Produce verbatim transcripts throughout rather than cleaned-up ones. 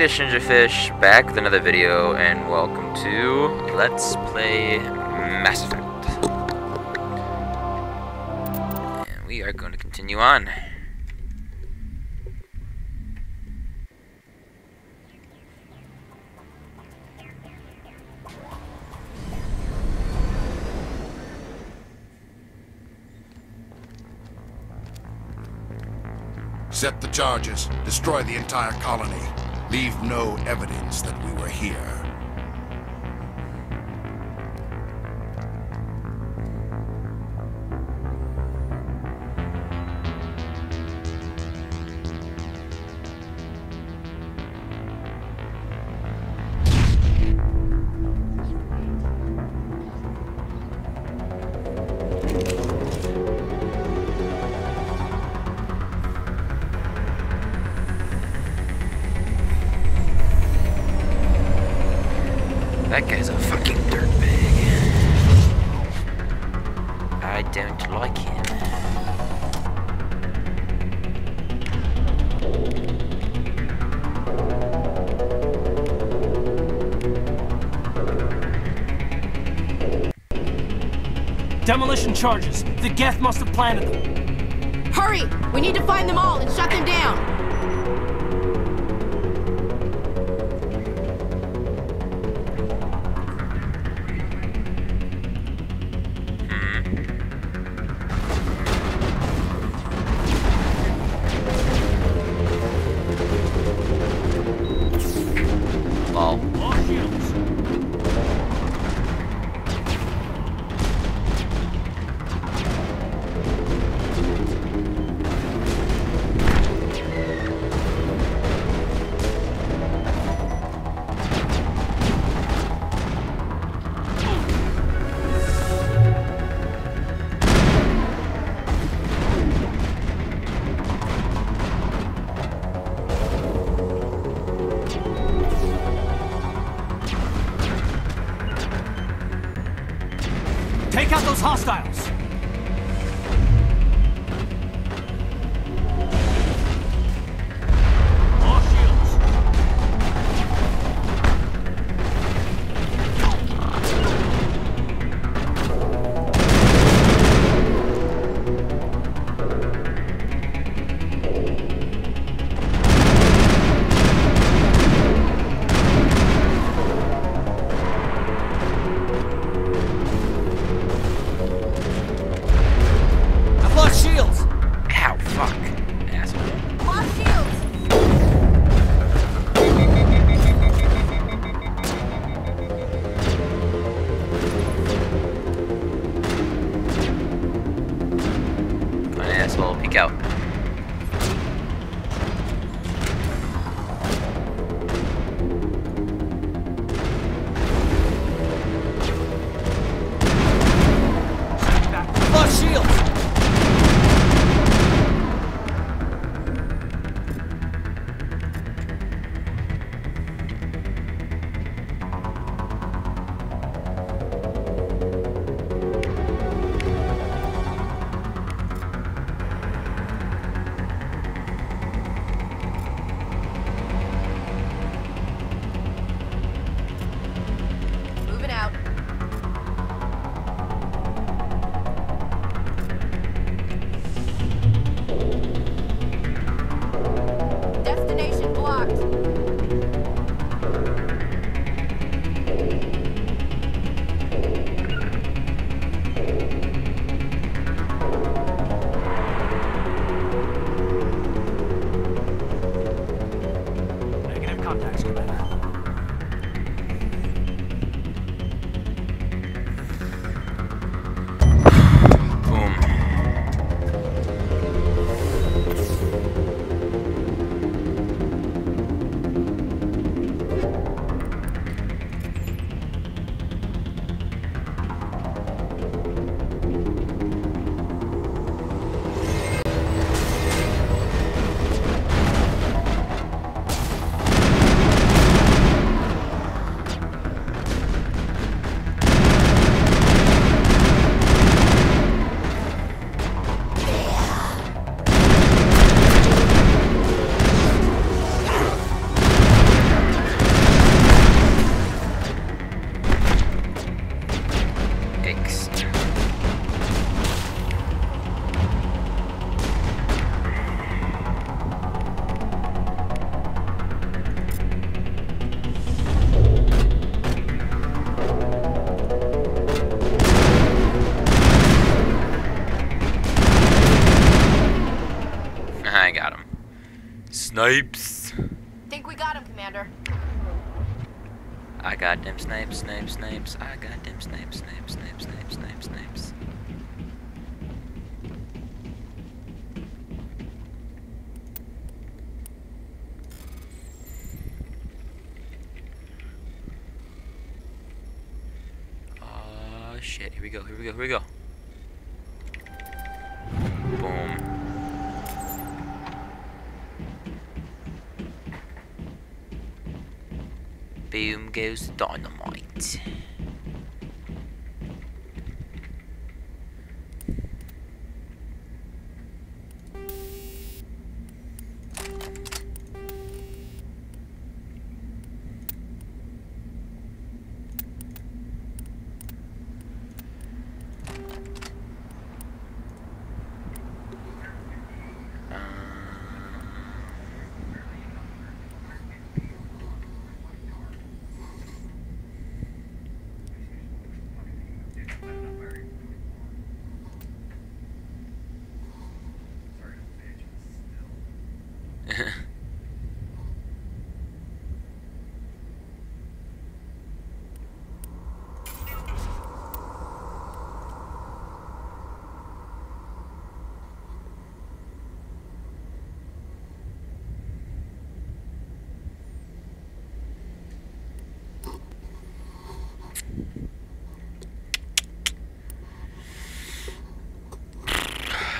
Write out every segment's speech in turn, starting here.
Swedish NinjaFish, back with another video, and welcome to Let's Play Mass Effect. And we are going to continue on. Set the charges, destroy the entire colony. Leave no evidence that we were here. That guy's a fucking dirtbag. I don't like him. Demolition charges. The Geth must have planted them. Hurry! We need to find them all and shut them down. Take out those hostiles! Snipes. Think we got him, Commander. I got them snipes, snipes, snipes. I got them snipes, snipes, snipes, snipes, snipes, snipes. Oh shit! Here we go. Here we go. Here we go. Boom. Boom goes the dynamite.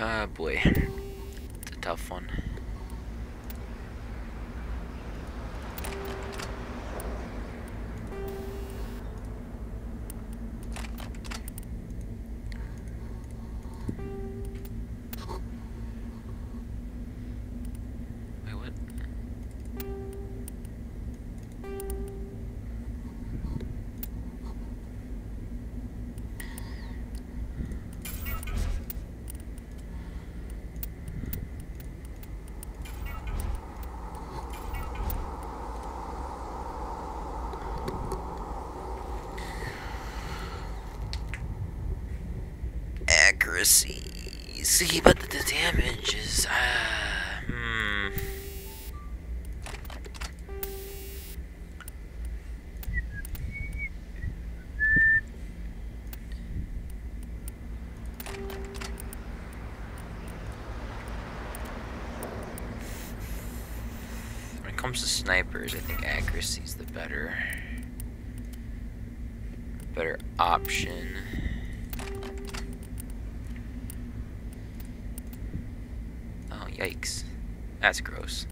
Ah, boy. It's a tough one. Wait, what? See, but the damage is, uh, hmm. When it comes to snipers, I think accuracy is the better, better option. Yikes. That's gross.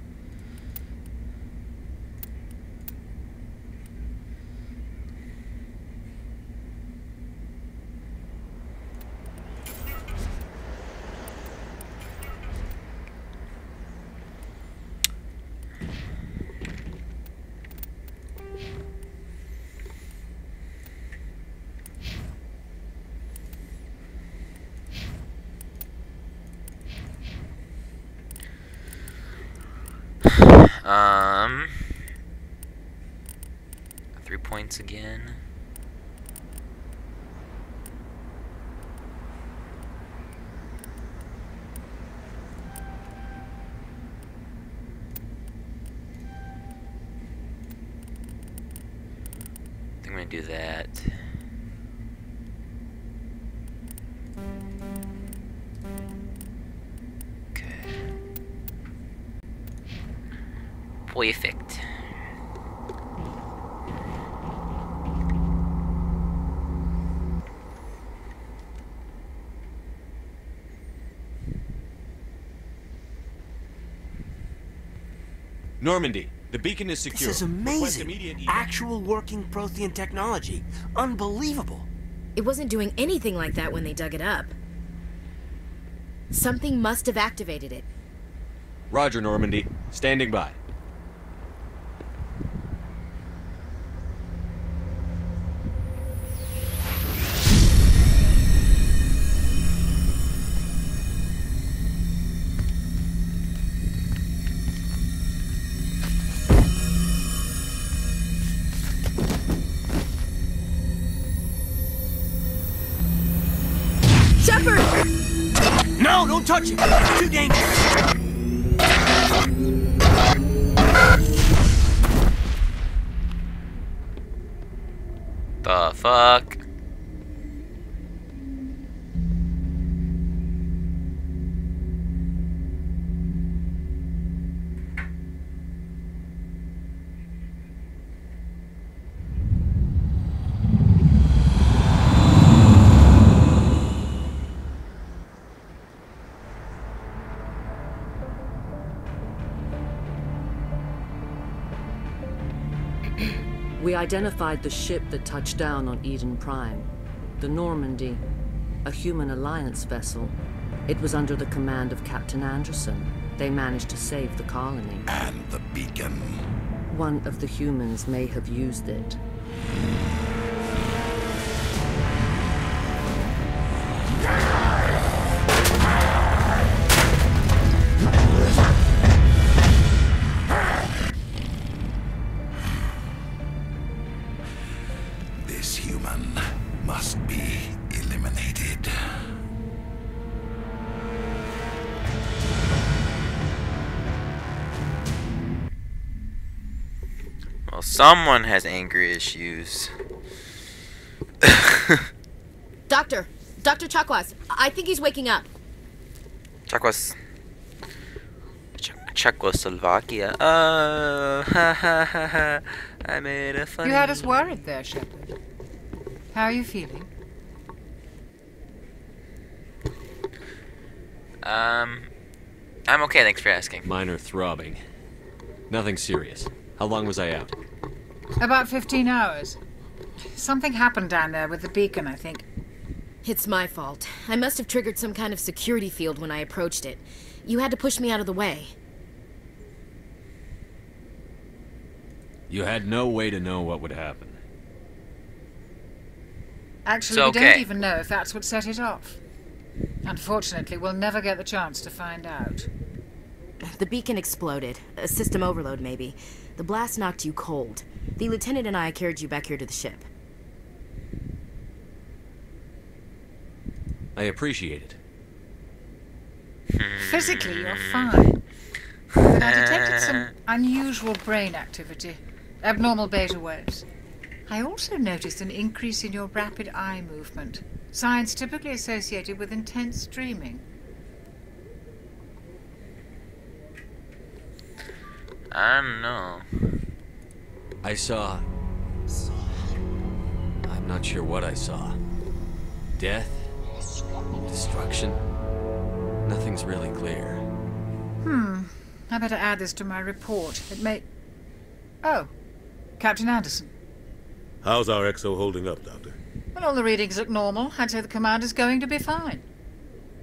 Um, three points again. I think I'm gonna do that. Perfect. Normandy, the beacon is secure. This is amazing. Actual working Prothean technology. Unbelievable. It wasn't doing anything like that when they dug it up. Something must have activated it. Roger, Normandy. Standing by. Shepard! No, don't touch it! It's too dangerous! The fuck? We identified the ship that touched down on Eden Prime, the Normandy, a human alliance vessel. It was under the command of Captain Anderson. They managed to save the colony. And the beacon. One of the humans may have used it. Someone has anger issues. Doctor! Doctor Chakwas! I think he's waking up. Chakwas. Ch Czechoslovakia. Oh, ha ha ha ha. I made a funny... You had us worried there, Shepard. How are you feeling? Um... I'm okay, thanks for asking. Minor throbbing. Nothing serious. How long was I out? About fifteen hours. Something happened down there with the beacon, I think. It's my fault. I must have triggered some kind of security field when I approached it. You had to push me out of the way. You had no way to know what would happen. Actually, okay. We don't even know if that's what set it off. Unfortunately, we'll never get the chance to find out. The beacon exploded. A system overload, maybe. The blast knocked you cold. The lieutenant and I carried you back here to the ship. I appreciate it. Physically, you're fine. But I detected some unusual brain activity. Abnormal beta waves. I also noticed an increase in your rapid eye movement. Signs typically associated with intense dreaming. I don't know. I saw... saw... I'm not sure what I saw. Death? Destruction? Nothing's really clear. Hmm. I better add this to my report. It may... Oh. Captain Anderson. How's our X O holding up, Doctor? Well, all the readings look normal. I'd say the commander's going to be fine.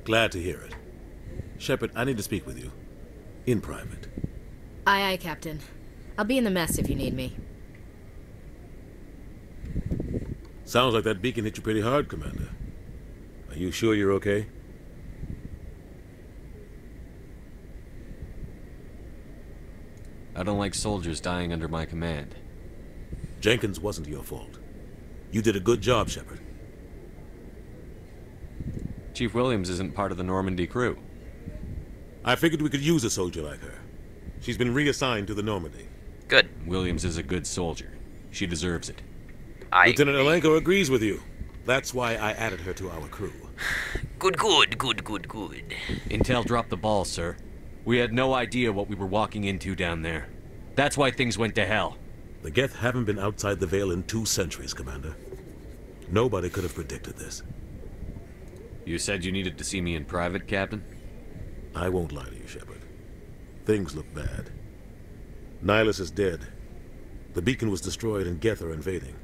Glad to hear it. Shepard, I need to speak with you. In private. Aye, aye, Captain. I'll be in the mess if you need me. Sounds like that beacon hit you pretty hard, Commander. Are you sure you're okay? I don't like soldiers dying under my command. Jenkins wasn't your fault. You did a good job, Shepard. Chief Williams isn't part of the Normandy crew. I figured we could use a soldier like her. She's been reassigned to the Normandy. Good. Williams is a good soldier. She deserves it. I Lieutenant Elenko agrees with you. That's why I added her to our crew. Good, good, good, good, good. Intel dropped the ball, sir. We had no idea what we were walking into down there. That's why things went to hell. The Geth haven't been outside the Veil in two centuries, Commander. Nobody could have predicted this. You said you needed to see me in private, Captain? I won't lie to you, Shepard. Things look bad. Nihilus is dead. The beacon was destroyed and Geth are invading.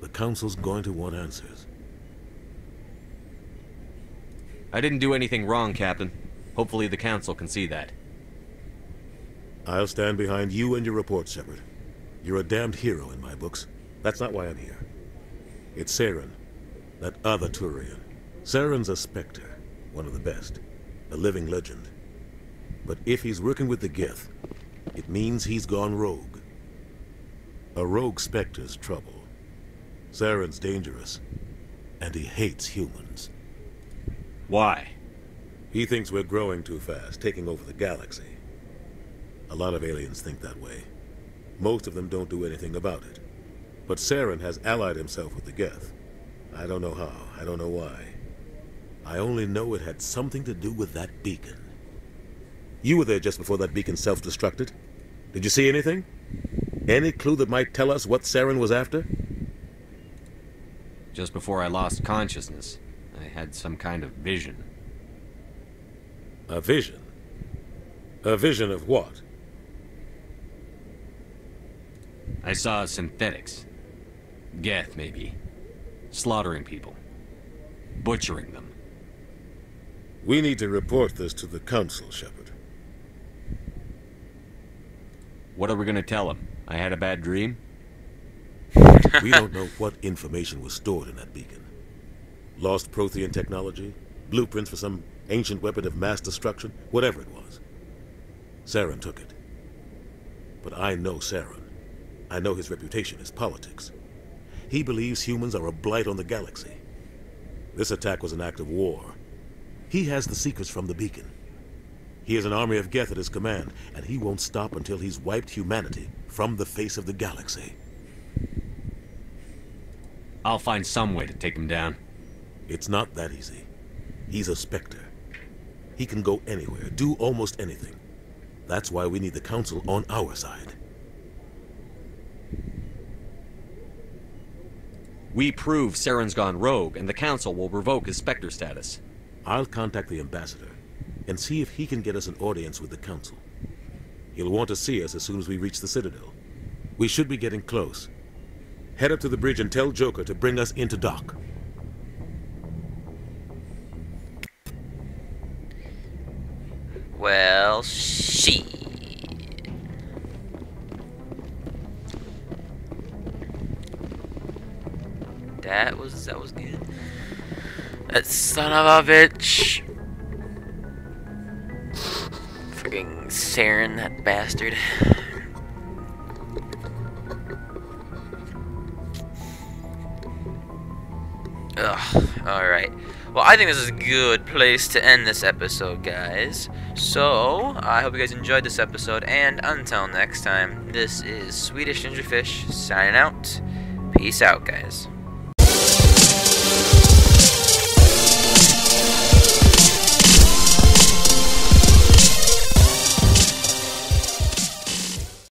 The Council's going to want answers. I didn't do anything wrong, Captain. Hopefully the Council can see that. I'll stand behind you and your report, Shepard. You're a damned hero in my books. That's not why I'm here. It's Saren, that other Turian. Saren's a Spectre, one of the best. A living legend. But if he's working with the Geth, it means he's gone rogue. A rogue Spectre's trouble. Saren's dangerous, and he hates humans. Why? He thinks we're growing too fast, taking over the galaxy. A lot of aliens think that way. Most of them don't do anything about it. But Saren has allied himself with the Geth. I don't know how, I don't know why. I only know it had something to do with that beacon. You were there just before that beacon self-destructed. Did you see anything? Any clue that might tell us what Saren was after? Just before I lost consciousness, I had some kind of vision. A vision? A vision of what? I saw synthetics. Geth, maybe. Slaughtering people. Butchering them. We need to report this to the Council, Shepard. What are we going to tell them? I had a bad dream? We don't know what information was stored in that beacon. Lost Prothean technology? Blueprints for some ancient weapon of mass destruction? Whatever it was. Saren took it. But I know Saren. I know his reputation, his politics. He believes humans are a blight on the galaxy. This attack was an act of war. He has the secrets from the beacon. He has an army of Geth at his command, and he won't stop until he's wiped humanity from the face of the galaxy. I'll find some way to take him down. It's not that easy. He's a Spectre. He can go anywhere, do almost anything. That's why we need the Council on our side. We prove Saren's gone rogue, and the Council will revoke his Spectre status. I'll contact the Ambassador, and see if he can get us an audience with the Council. He'll want to see us as soon as we reach the Citadel. We should be getting close. Head up to the bridge and tell Joker to bring us into dock. Well, she. That was, that was good. That son of a bitch. Freaking Saren, that bastard. Ugh, alright. Well, I think this is a good place to end this episode, guys. So, I hope you guys enjoyed this episode, and until next time, this is Swedish Ninja Fish signing out. Peace out, guys.